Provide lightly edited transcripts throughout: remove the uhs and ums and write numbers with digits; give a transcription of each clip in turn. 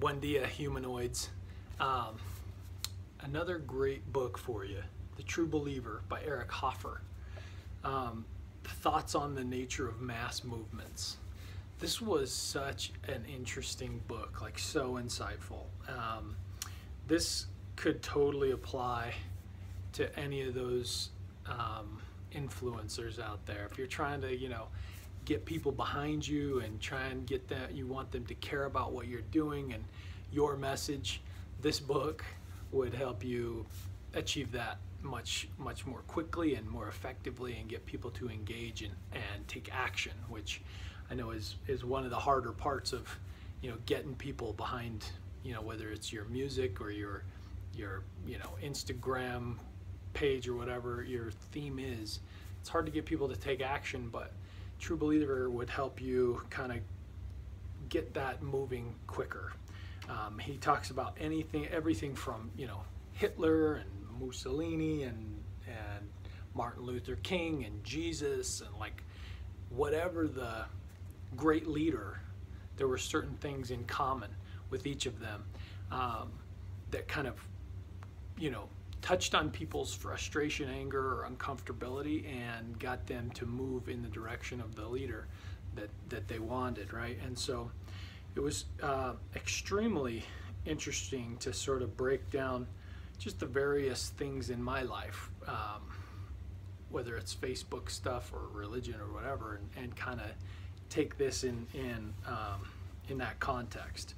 Buendia humanoids. Another great book for you, The True Believer by Eric Hoffer. Thoughts on the Nature of Mass Movements. This was such an interesting book, like so insightful. This could totally apply to any of those influencers out there. If you're trying to, get people behind you and try and get that, you want them to care about what you're doing and your message, this book would help you achieve that much more quickly and more effectively, and get people to engage and take action, which I know is one of the harder parts of getting people behind, whether it's your music or your Instagram page or whatever your theme is. It's hard to get people to take action, but True Believer would help you kind of get that moving quicker. He talks about everything from Hitler and Mussolini and Martin Luther King and Jesus, and like whatever the great leader, there were certain things in common with each of them that kind of touched on people's frustration, anger, or uncomfortability, and got them to move in the direction of the leader that they wanted, right? And so it was extremely interesting to sort of break down just the various things in my life, whether it's Facebook stuff or religion or whatever, and kind of take this in that context.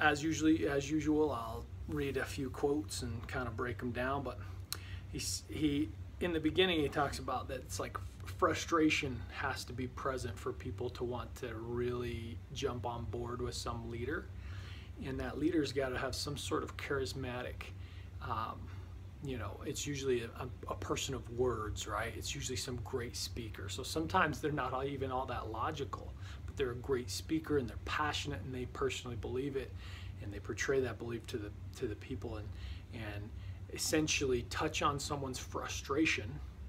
As usual, I'll read a few quotes and kind of break them down. But he in the beginning, he talks about that it's like frustration has to be present for people to want to really jump on board with some leader, and that leader's got to have some sort of charismatic, it's usually a person of words, right? It's usually some great speaker. So sometimes they're not even all that logical, but they're a great speaker and they're passionate and they personally believe it, and they portray that belief to the people, and essentially touch on someone's frustration.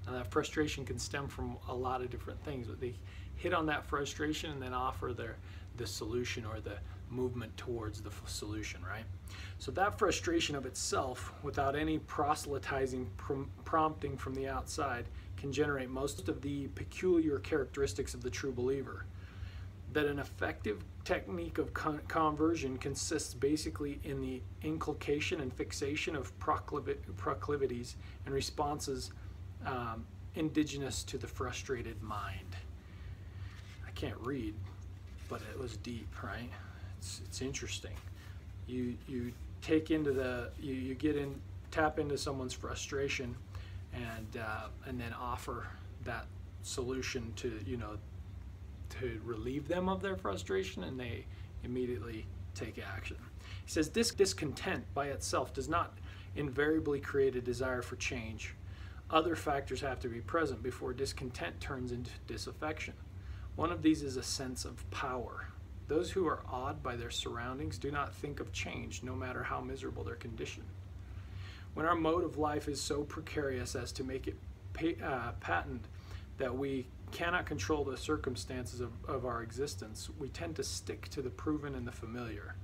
Now that frustration can stem from a lot of different things, but they hit on that frustration and then offer the solution or the movement towards the solution, right? So that frustration of itself, without any proselytizing prompting from the outside, can generate most of the peculiar characteristics of the true believer. That an effective technique of conversion consists basically in the inculcation and fixation of proclivities and responses indigenous to the frustrated mind. I can't read, but it was deep, right? It's interesting. You take into the you get in, tap into someone's frustration, and then offer that solution to relieve them of their frustration, and they immediately take action. He says this discontent by itself does not invariably create a desire for change. Other factors have to be present before discontent turns into disaffection. One of these is a sense of power. Those who are awed by their surroundings do not think of change, no matter how miserable their condition. When our mode of life is so precarious as to make it patent that we cannot control the circumstances of our existence, we tend to stick to the proven and the familiar.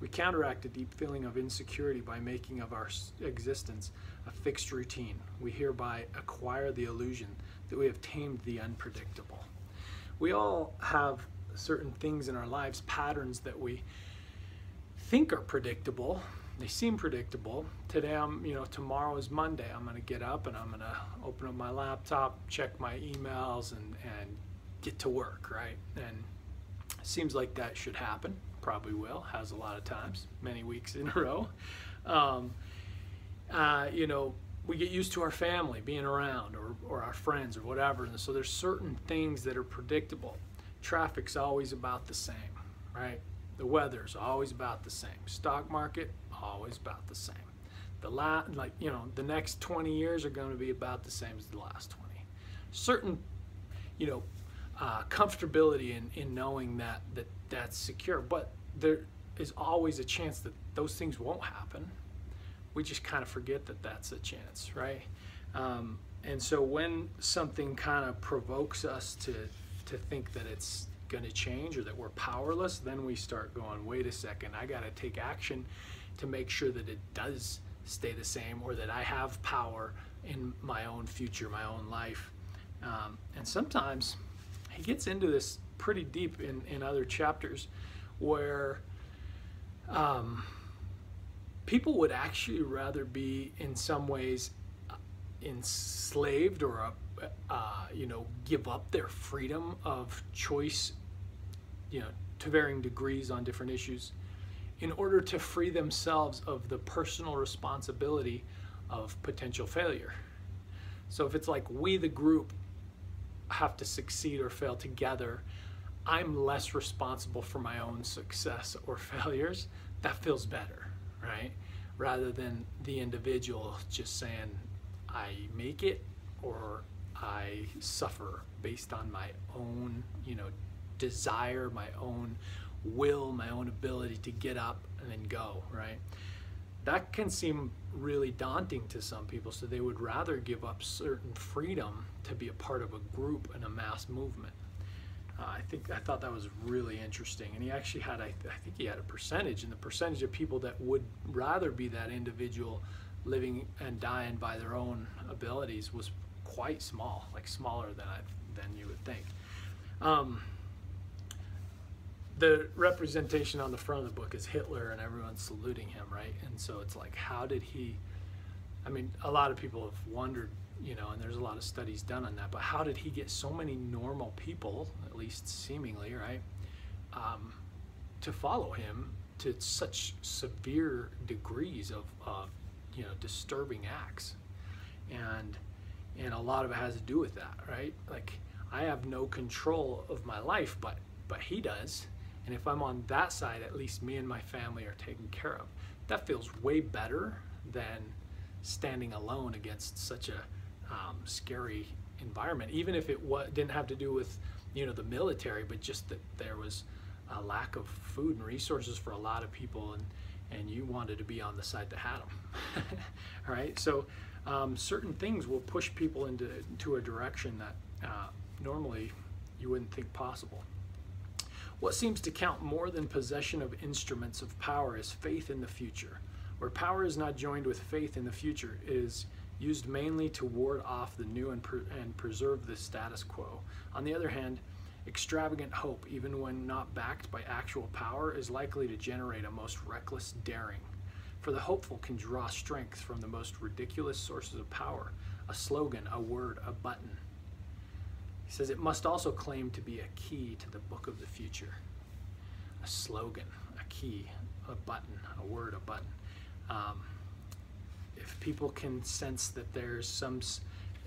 We counteract a deep feeling of insecurity by making of our existence a fixed routine. We hereby acquire the illusion that we have tamed the unpredictable. We all have certain things in our lives, patterns that we think are predictable. They seem predictable. Today tomorrow is Monday. I'm gonna get up and I'm gonna open up my laptop, check my emails, and get to work, right? And it seems like that should happen. Probably will, has a lot of times, many weeks in a row. We get used to our family being around or our friends or whatever, and so there's certain things that are predictable. Traffic's always about the same, right? The weather's always about the same. Stock market, always about the same. The next 20 years are going to be about the same as the last 20. Certain, comfortability in knowing that that's secure, but there is always a chance that those things won't happen. We just kind of forget that that's a chance, right? And so when something kind of provokes us to think that it's going to change or that we're powerless, then we start going, wait a second, I got to take action to make sure that it does stay the same or that I have power in my own future, my own life. And sometimes he gets into this pretty deep in other chapters where people would actually rather be in some ways enslaved or you know, give up their freedom of choice, you know, to varying degrees on different issues, in order to free themselves of the personal responsibility of potential failure. So if it's like we, the group, have to succeed or fail together, I'm less responsible for my own success or failures. That feels better, right? Rather than the individual just saying, I make it or I suffer based on my own, you know, desire, my own will, my own ability to get up and then go, right? That can seem really daunting to some people, so they would rather give up certain freedom to be a part of a group and a mass movement. I thought that was really interesting, and he actually had, I think he had a percentage, and the percentage of people that would rather be that individual living and dying by their own abilities was quite small, like smaller than you would think. The representation on the front of the book is Hitler and everyone's saluting him, right? And so it's like, how did he, I mean, a lot of people have wondered, you know, and there's a lot of studies done on that, but how did he get so many normal people, at least seemingly, right, to follow him to such severe degrees of you know, disturbing acts? And a lot of it has to do with that, right? Like, I have no control of my life, but he does. And if I'm on that side, at least me and my family are taken care of. That feels way better than standing alone against such a scary environment, even if it didn't have to do with, you know, the military, but just that there was a lack of food and resources for a lot of people, and you wanted to be on the side that had them. All right, so certain things will push people into a direction that normally you wouldn't think possible. What seems to count more than possession of instruments of power is faith in the future. Where power is not joined with faith in the future, it is used mainly to ward off the new and preserve the status quo. On the other hand, extravagant hope, even when not backed by actual power, is likely to generate a most reckless daring. For the hopeful can draw strength from the most ridiculous sources of power, a slogan, a word, a button. He says it must also claim to be a key to the book of the future. A slogan, a key, a button, a word, a button. If people can sense that there's some,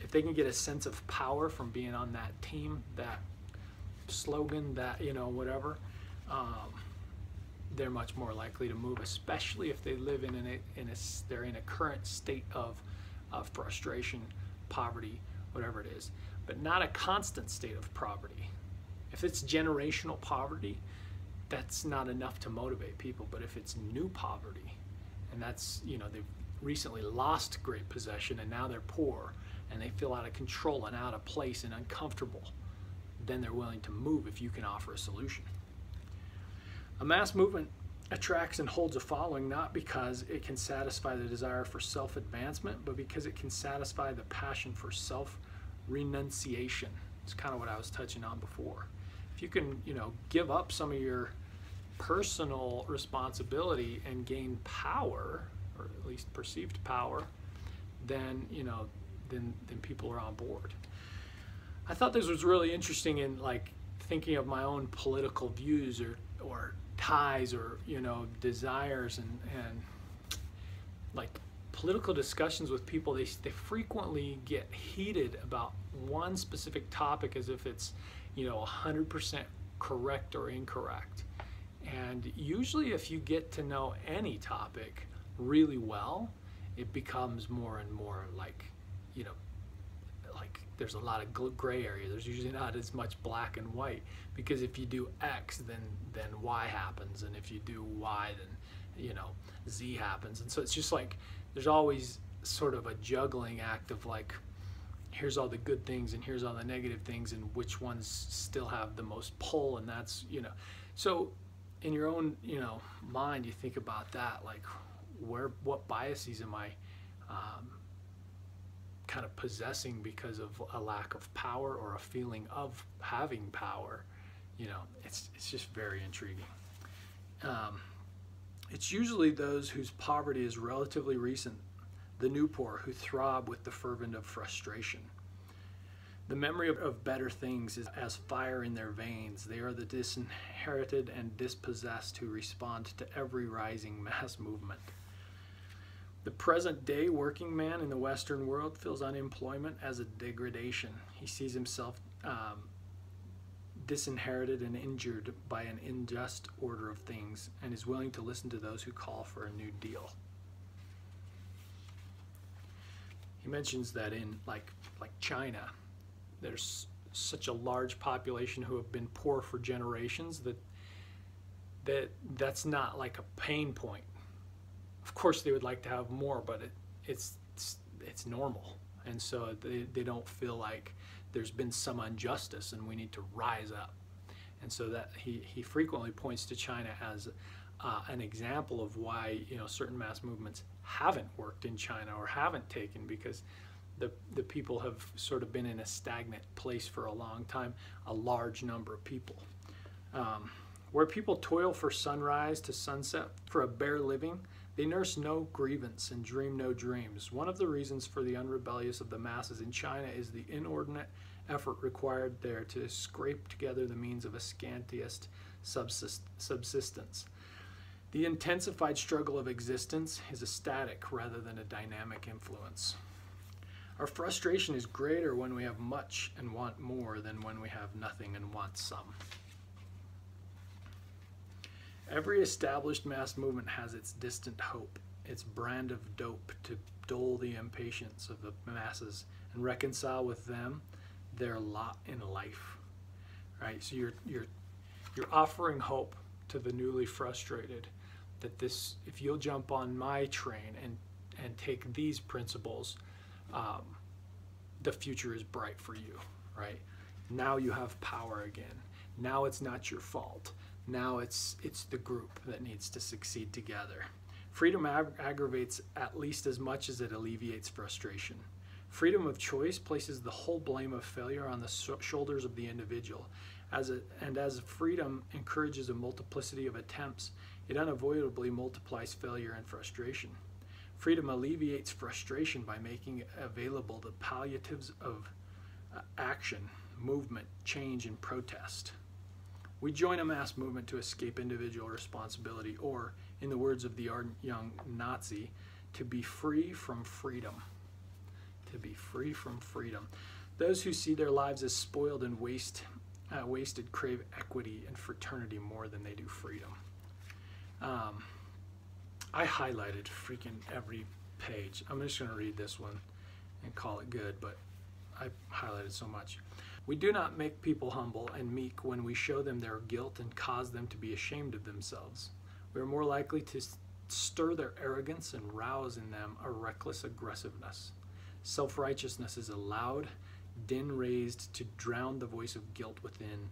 if they can get a sense of power from being on that team, that slogan, that, you know, whatever, they're much more likely to move, especially if they live they're in a current state of frustration, poverty, whatever it is. But not a constant state of poverty. If it's generational poverty, that's not enough to motivate people. But if it's new poverty, and that's, you know, they've recently lost great possession and now they're poor and they feel out of control and out of place and uncomfortable, then they're willing to move if you can offer a solution. A mass movement attracts and holds a following not because it can satisfy the desire for self-advancement, but because it can satisfy the passion for self-renunciation. It's kind of what I was touching on before. If you can, you know, give up some of your personal responsibility and gain power, or at least perceived power, then, you know, then people are on board. I thought this was really interesting in, like, thinking of my own political views or ties or, you know, desires and like political discussions with people. They frequently get heated about one specific topic as if it's, you know, 100% correct or incorrect. And usually if you get to know any topic really well, it becomes more and more like, you know, like there's a lot of gray area. There's usually not as much black and white, because if you do X, then Y happens. And if you do Y, then, you know, Z happens. And so it's just like, there's always sort of a juggling act of like, here's all the good things and here's all the negative things and which ones still have the most pull, and that's, you know. So in your own, you know, mind, you think about that, like what biases am I kind of possessing because of a lack of power or a feeling of having power? You know, it's just very intriguing. It's usually those whose poverty is relatively recent, the new poor who throb with the fervent of frustration. The memory of better things is as fire in their veins. They are the disinherited and dispossessed who respond to every rising mass movement. The present day working man in the Western world feels unemployment as a degradation. He sees himself disinherited and injured by an unjust order of things, and is willing to listen to those who call for a new deal. He mentions that in like China, there's such a large population who have been poor for generations that that's not like a pain point. Of course they would like to have more, but it's normal, and so they don't feel like there's been some injustice and we need to rise up. And so that he frequently points to China as an example of why, you know, certain mass movements haven't worked in China or haven't taken, because the people have sort of been in a stagnant place for a long time, a large number of people. Where people toil for sunrise to sunset for a bare living, they nurse no grievance and dream no dreams. One of the reasons for the unrebellious of the masses in China is the inordinate effort required there to scrape together the means of a scantiest subsistence. The intensified struggle of existence is a static rather than a dynamic influence. Our frustration is greater when we have much and want more than when we have nothing and want some. Every established mass movement has its distant hope, its brand of dope to dull the impatience of the masses and reconcile with them their lot in life. Right? So you're offering hope to the newly frustrated that this, if you'll jump on my train and take these principles, the future is bright for you. Right? Now you have power again. Now it's not your fault. Now it's the group that needs to succeed together. Freedom aggravates at least as much as it alleviates frustration. Freedom of choice places the whole blame of failure on the shoulders of the individual. And as freedom encourages a multiplicity of attempts, it unavoidably multiplies failure and frustration. Freedom alleviates frustration by making available the palliatives of action, movement, change, and protest. We join a mass movement to escape individual responsibility, or, in the words of the ardent young Nazi, to be free from freedom. To be free from freedom. Those who see their lives as spoiled and wasted crave equity and fraternity more than they do freedom. I highlighted freaking every page. I'm just going to read this one and call it good, but I highlighted so much. We do not make people humble and meek when we show them their guilt and cause them to be ashamed of themselves. We are more likely to stir their arrogance and rouse in them a reckless aggressiveness. Self-righteousness is allowed, din raised to drown the voice of guilt within.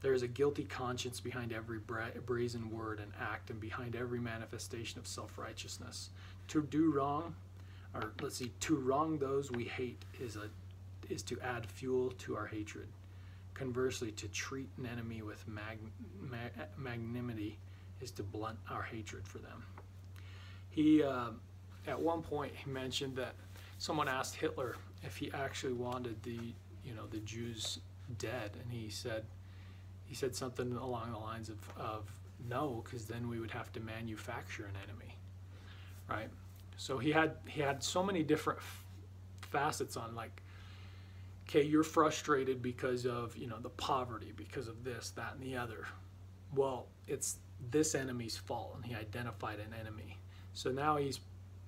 There is a guilty conscience behind every brazen word and act, and behind every manifestation of self-righteousness. To do wrong, or let's see, to wrong those we hate is to add fuel to our hatred. Conversely, to treat an enemy with magnanimity is to blunt our hatred for them. He, at one point, he mentioned that someone asked Hitler if he actually wanted the Jews dead, and he said something along the lines of no, because then we would have to manufacture an enemy, right? So he had so many different facets on, like, okay, you're frustrated because of, you know, the poverty, because of this, that, and the other. Well, it's this enemy's fault, and he identified an enemy. So now he's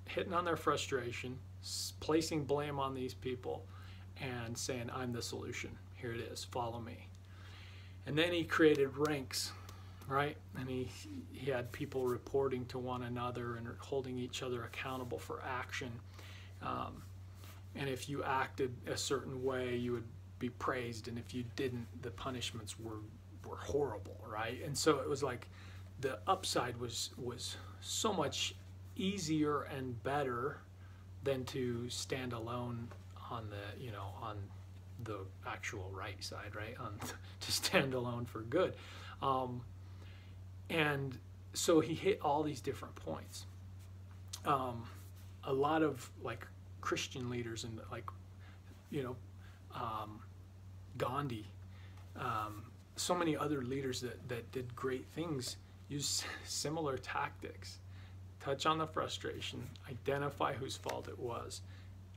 hitting on their frustration, placing blame on these people, and saying, I'm the solution. Here it is. Follow me. And then he created ranks, right? And he had people reporting to one another and holding each other accountable for action. And if you acted a certain way, you would be praised, and if you didn't, the punishments were horrible, right? And so it was like the upside was so much easier and better than to stand alone on the, you know, on the actual right side, right? To stand alone for good. And so he hit all these different points. A lot of like Christian leaders and like, you know, Gandhi, so many other leaders that did great things used similar tactics. Touch on the frustration, identify whose fault it was.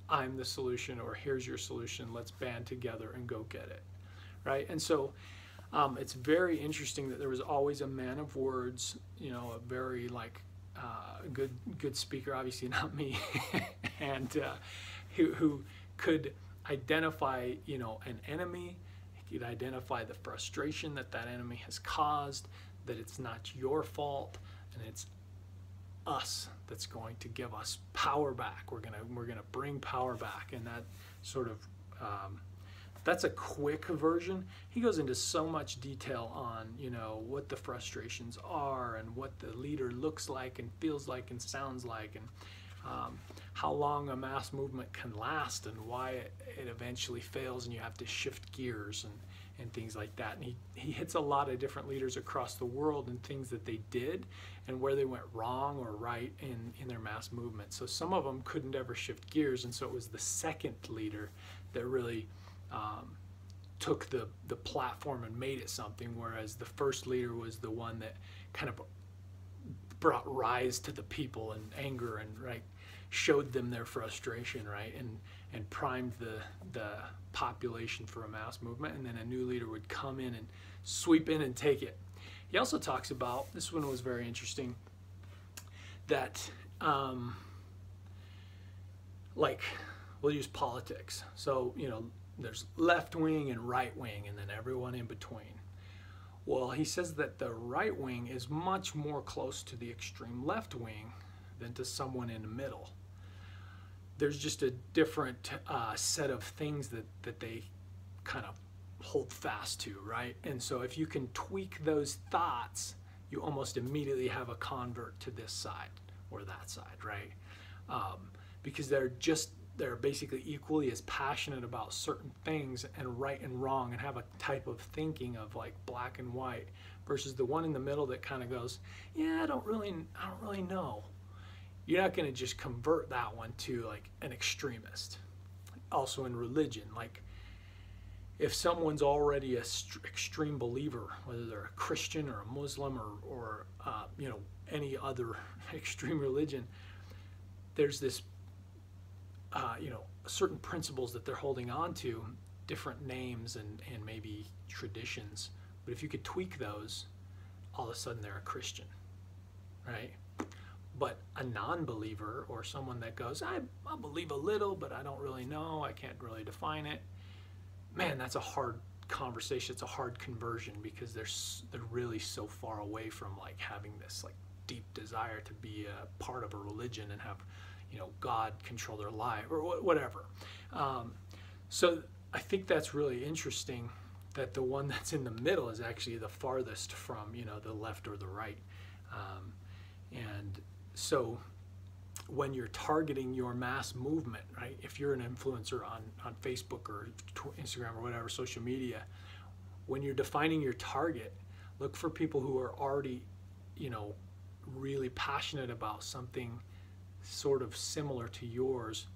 I'm the solution, or here's your solution. Let's band together and go get it, right? And so it's very interesting that there was always a man of words, you know, a very like good speaker, obviously not me, and who could identify, you know, an enemy. He could identify the frustration that enemy has caused, that it's not your fault, and it's us that's going to give us power back. We're gonna bring power back. And that sort of that's a quick version. He goes into so much detail on, you know, what the frustrations are and what the leader looks like and feels like and sounds like, and how long a mass movement can last and why it eventually fails and you have to shift gears and things like that. And he hits a lot of different leaders across the world and things that they did and where they went wrong or right in their mass movement. So some of them couldn't ever shift gears, and so it was the second leader that really took the platform and made it something, whereas the first leader was the one that kind of brought rise to the people and anger and right, showed them their frustration, right, and primed the population for a mass movement, and then a new leader would come in and sweep in and take it. He also talks about, this one was very interesting, that like we'll use politics. So, you know, there's left wing and right wing and then everyone in between. Well, he says that the right wing is much more close to the extreme left wing than to someone in the middle. There's just a different set of things that they kind of hold fast to, right? And so if you can tweak those thoughts, you almost immediately have a convert to this side or that side, right? Because they're basically equally as passionate about certain things and right and wrong, and have a type of thinking of like black and white, versus the one in the middle that kind of goes, yeah, I don't really know. You're not going to just convert that one to like an extremist. Also in religion, like if someone's already a extreme believer, whether they're a Christian or a Muslim or you know, any other extreme religion, there's this you know, certain principles that they're holding on to, different names and maybe traditions. But if you could tweak those, all of a sudden they're a Christian, right? But a non-believer, or someone that goes, I believe a little, but I don't really know, I can't really define it, man, that's a hard conversation. It's a hard conversion, because they're really so far away from like having this like deep desire to be a part of a religion and have, you know, God control their life or whatever. So I think that's really interesting, that the one that's in the middle is actually the farthest from, you know, the left or the right. And so when you're targeting your mass movement, right, if you're an influencer on Facebook or Instagram or whatever, social media, when you're defining your target, look for people who are already, you know, really passionate about something sort of similar to yours,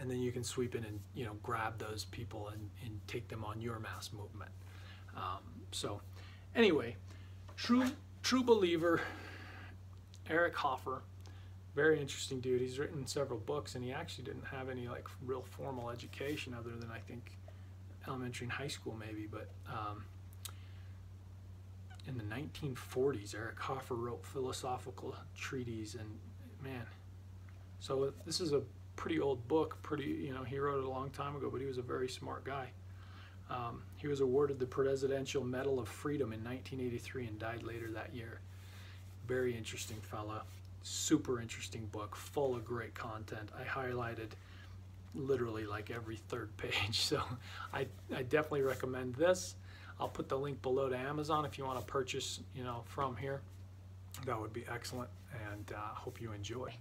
and then you can sweep in and, you know, grab those people and take them on your mass movement. So anyway, true believer, Eric Hoffer, very interesting dude. He's written several books, and he actually didn't have any like real formal education other than I think elementary and high school maybe. But in the 1940s, Eric Hoffer wrote philosophical treatises, and man, so this is a pretty old book. Pretty, you know, he wrote it a long time ago, but he was a very smart guy. He was awarded the Presidential Medal of Freedom in 1983 and died later that year. Very interesting fella, super interesting book, full of great content. I highlighted literally like every third page. So I definitely recommend this. I'll put the link below to Amazon if you want to purchase, from here. That would be excellent, and hope you enjoy.